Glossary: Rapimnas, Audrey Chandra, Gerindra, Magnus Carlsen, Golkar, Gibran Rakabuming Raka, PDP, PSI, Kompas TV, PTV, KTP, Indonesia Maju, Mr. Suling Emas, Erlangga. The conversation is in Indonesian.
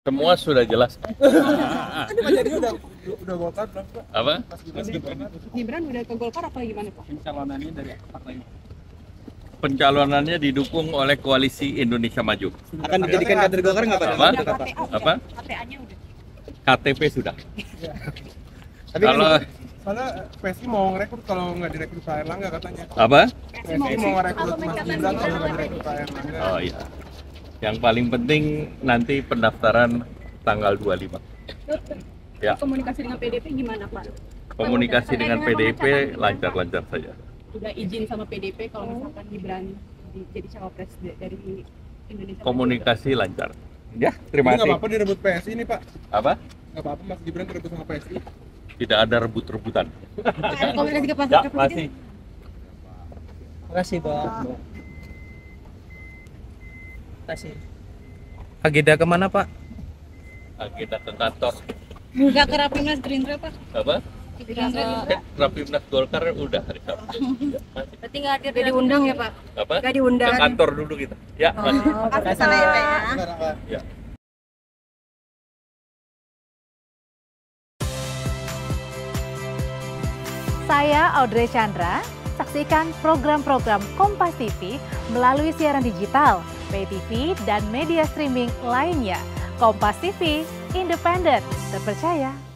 Semua sudah jelas. Jadi udah Golkar belum, Pak? Apa? Mas Gibran udah ke Golkar apa gimana, Pak? Pencalonannya dari partai. Pencalonannya didukung oleh koalisi Indonesia Maju. Akan dijadikan kader Golkar nggak, Pak? Apa? KTA-nya udah. KTP sudah. Tapi kalau soalnya PSI mau ngerekrut kalau nggak direkrut Pak Erlangga katanya. Apa? PSI mau ngerekrut Mas Gibran kalau nggak direkrut Pak Erlangga. Oh iya. Yang paling penting nanti pendaftaran tanggal 25. Ya. Komunikasi dengan PDP gimana, Pak? Komunikasi dengan PDP lancar-lancar saja. Udah izin sama PDP kalau misalkan Gibran jadi cawapres dari Indonesia. Komunikasi lancar. Ya, terima kasih. Nggak apa-apa direbut PSI ini, Pak. Apa? Nggak apa-apa Mas Gibran direbut sama PSI. Tidak ada rebut-rebutan. Ada komunikasi ke Pak. Terima kasih. Terima kasih, Pak. Agenda kemana, Pak? Agenda ke kantor. Enggak ke Rapimnas Gerindra, Pak? Apa? Rapimnas Golkar udah hari Sabtu. Berarti nggak hadir, nggak diundang ya, Pak? Apa? Nggak diundang. Ke kantor dulu kita. Ya. Makasih. Sampai ya. Saya Audrey Chandra. Saksikan program-program Kompas TV melalui siaran digital, PTV, dan media streaming lainnya. Kompas TV, independen, terpercaya.